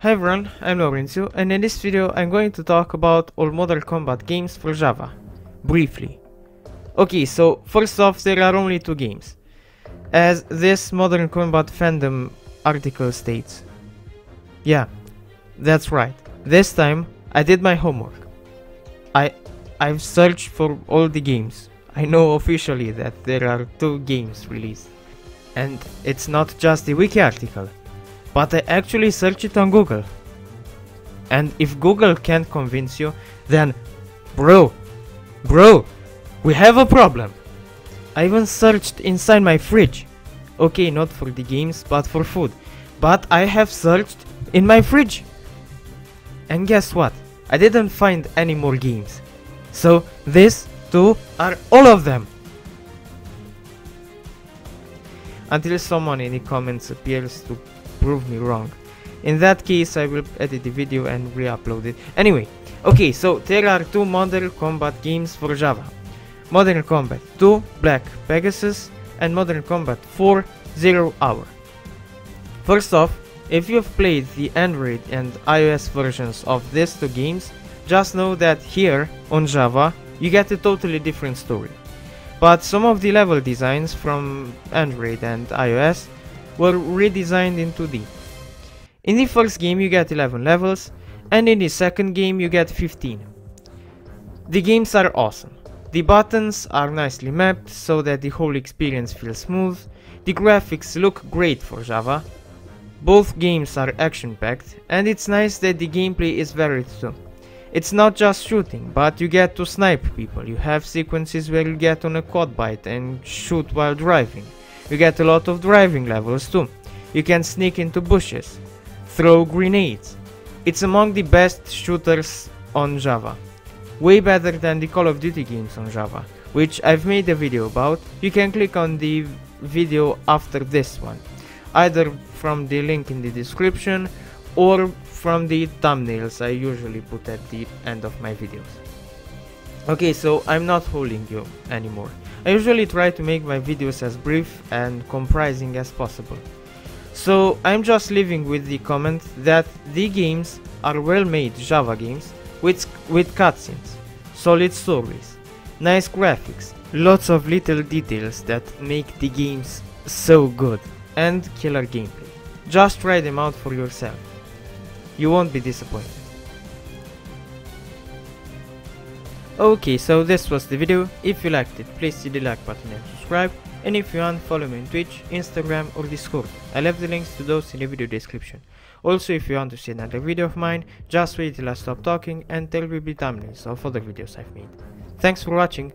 Hi everyone, I'm Laurencio, and in this video I'm going to talk about all Modern Combat games for Java, briefly. Okay, so first off, there are only two games, as this Modern Combat fandom article states. Yeah, that's right, this time I did my homework. I've searched for all the games. I know officially that there are two games released, and it's not just the wiki article. But I actually searched it on Google. And if Google can't convince you, then bro, we have a problem. I even searched inside my fridge. Okay, not for the games, but for food. But I have searched in my fridge. And guess what? I didn't find any more games. So these two are all of them. Until someone in the comments appears to prove me wrong. In that case, I will edit the video and re-upload it. Anyway, okay, so there are two Modern Combat games for Java. Modern Combat 2, Black Pegasus, and Modern Combat 4, 0 Hour. First off, if you've played the Android and iOS versions of these two games, just know that here, on Java, you get a totally different story. But some of the level designs from Android and iOS were redesigned in 2D. In the first game you get 11 levels, and in the second game you get 15. The games are awesome. The buttons are nicely mapped so that the whole experience feels smooth. The graphics look great for Java. Both games are action-packed, and it's nice that the gameplay is varied too. It's not just shooting, but you get to snipe people. You have sequences where you get on a quad bike and shoot while driving. You get a lot of driving levels too. You can sneak into bushes, throw grenades. It's among the best shooters on Java. Way better than the Call of Duty games on Java, which I've made a video about. You can click on the video after this one, either from the link in the description or from the thumbnails I usually put at the end of my videos. Okay, so I'm not holding you anymore. I usually try to make my videos as brief and comprising as possible. So I'm just leaving with the comment that the games are well-made Java games with cutscenes, solid stories, nice graphics, lots of little details that make the games so good, and killer gameplay. Just try them out for yourself. You won't be disappointed. Okay, so this was the video. If you liked it, please hit the like button and subscribe, and if you want, follow me on Twitch, Instagram or Discord. I left the links to those in the video description. Also, if you want to see another video of mine, just wait till I stop talking and there will be thumbnails of other videos I've made. Thanks for watching.